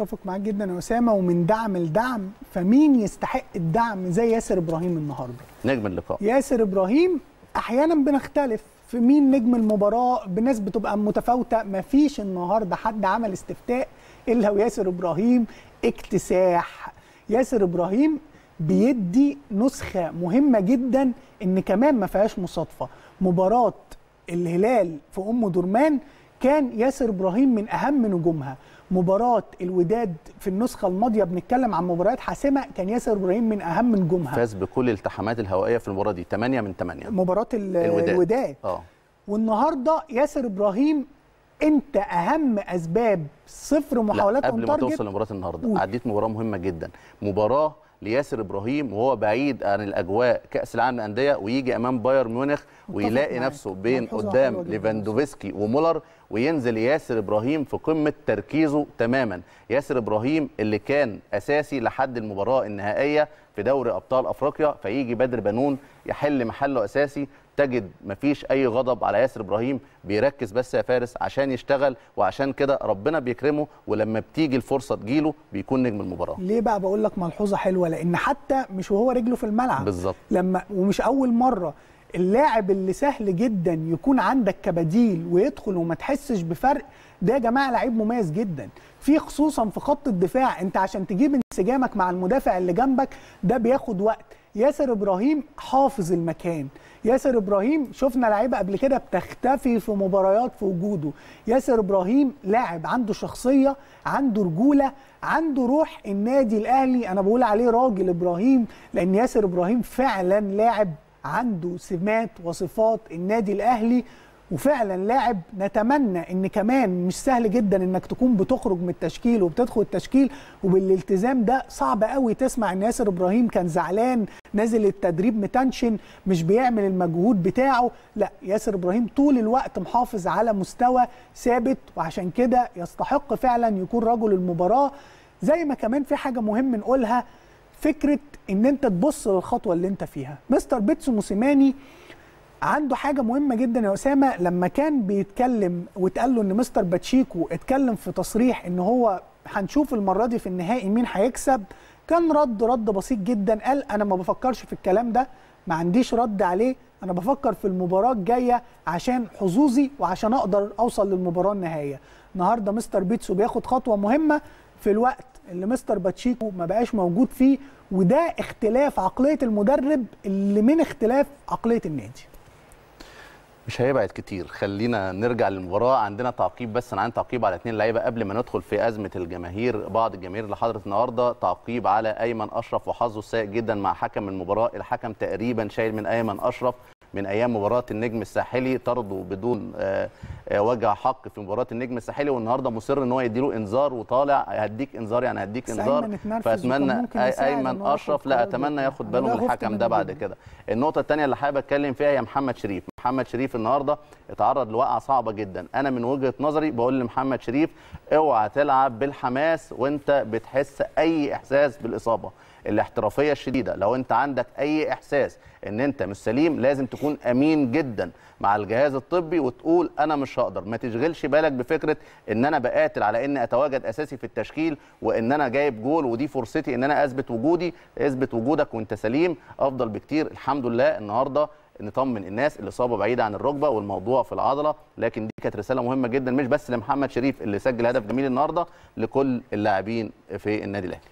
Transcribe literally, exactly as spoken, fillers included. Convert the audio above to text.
متفق معاك جدا يا اسامه، ومن دعم لدعم، فمين يستحق الدعم زي ياسر ابراهيم النهارده نجم اللقاء. ياسر ابراهيم احيانا بنختلف في مين نجم المباراه، الناس بتبقى متفاوته، مفيش النهارده حد عمل استفتاء الا وياسر ابراهيم اكتساح. ياسر ابراهيم بيدي نسخه مهمه جدا ان كمان ما فيهاش مصادفه. مباراه الهلال في ام درمان كان ياسر ابراهيم من اهم نجومها. مباراه الوداد في النسخه الماضيه، بنتكلم عن مباريات حاسمه، كان ياسر ابراهيم من اهم نجومها، فاز بكل الالتحامات الهوائيه في المباراه دي ثمانية من ثمانية مباراه الوداد, الوداد. اه والنهارده ياسر ابراهيم انت اهم اسباب صفر محاولات اون تارجت. قبل ما توصل لمباراه النهارده عديت مباراه مهمه جدا، مباراه لياسر ابراهيم وهو بعيد عن الاجواء كاس العالم للانديه، ويجي امام بايرن ميونخ ويلاقي نفسه بين قدام ليفاندوفسكي ومولر، وينزل ياسر ابراهيم في قمه تركيزه تماما. ياسر ابراهيم اللي كان اساسي لحد المباراه النهائيه في دوري ابطال افريقيا، فيجي بدر بنون يحل محله اساسي. تجد مفيش اي غضب على ياسر ابراهيم، بيركز بس يا فارس عشان يشتغل، وعشان كده ربنا بيكرمه، ولما بتيجي الفرصه تجيله بيكون نجم المباراه. ليه بقى بقول لك ملحوظه حلوه؟ لان حتى مش وهو رجله في الملعب بالظبط، لما ومش اول مره اللاعب اللي سهل جدا يكون عندك كبديل ويدخل وما تحسش بفرق، ده يا جماعه لعيب مميز جدا، في خصوصا في خط الدفاع. انت عشان تجيب انسجامك مع المدافع اللي جنبك ده بياخد وقت. ياسر ابراهيم حافظ المكان. ياسر ابراهيم شفنا لعيبه قبل كده بتختفي في مباريات في وجوده. ياسر ابراهيم لاعب عنده شخصيه، عنده رجوله، عنده روح النادي الاهلي. انا بقول عليه راجل ابراهيم لان ياسر ابراهيم فعلا لاعب عنده سمات وصفات النادي الاهلي، وفعلا لاعب نتمنى ان كمان مش سهل جدا انك تكون بتخرج من التشكيل وبتدخل التشكيل وبالالتزام ده. صعب قوي تسمع ان ياسر ابراهيم كان زعلان نازل التدريب متنشن مش بيعمل المجهود بتاعه، لا ياسر ابراهيم طول الوقت محافظ على مستوى ثابت، وعشان كده يستحق فعلا يكون رجل المباراه. زي ما كمان في حاجه مهم نقولها، فكره ان انت تبص للخطوه اللي انت فيها. مستر بيتسو موسيماني عنده حاجه مهمه جدا يا اسامه، لما كان بيتكلم واتقال له ان مستر باتشيكو اتكلم في تصريح ان هو هنشوف المره دي في النهائي مين هيكسب، كان رد رد بسيط جدا، قال انا ما بفكرش في الكلام ده، ما عنديش رد عليه، انا بفكر في المباراه الجايه عشان حظوظي وعشان اقدر اوصل للمباراه النهائيه. النهارده مستر بيتسو بياخد خطوه مهمه في الوقت اللي مستر باتشيكو ما بقاش موجود فيه، وده اختلاف عقليه المدرب اللي من اختلاف عقليه النادي. مش هيبعد كتير، خلينا نرجع للمباراه. عندنا تعقيب، بس انا عندي تعقيب على اثنين لعيبه قبل ما ندخل في ازمه الجماهير، بعض الجماهير اللي حضرت النهارده. تعقيب على ايمن اشرف وحظه السيء جدا مع حكم المباراه، الحكم تقريبا شايل من ايمن اشرف من ايام مباراه النجم الساحلي، طرده بدون وجه حق في مباراه النجم الساحلي، والنهارده مصر ان هو يديله انذار وطالع هديك انذار يعني هديك انذار. فاتمنى ايمن اشرف لا اتمنى ياخد باله من الحكم ده بعد كده. النقطه الثانيه اللي حابب اتكلم فيها هي محمد شريف. محمد شريف النهارده اتعرض لوقعه صعبه جدا، انا من وجهه نظري بقول لمحمد شريف اوعى تلعب بالحماس وانت بتحس اي احساس بالاصابه. الاحترافيه الشديده، لو انت عندك اي احساس ان انت مش سليم لازم تكون امين جدا مع الجهاز الطبي وتقول انا مش هقدر. ما تشغلش بالك بفكره ان انا بقاتل على ان اتواجد اساسي في التشكيل وان انا جايب جول ودي فرصتي ان انا اثبت وجودي. اثبت وجودك وانت سليم افضل بكتير. الحمد لله النهارده نطمن الناس، الاصابه بعيده عن الركبه والموضوع في العضله، لكن دي كانت رساله مهمه جدا مش بس لمحمد شريف اللي سجل هدف جميل النهارده، لكل اللاعبين في النادي الاهلي.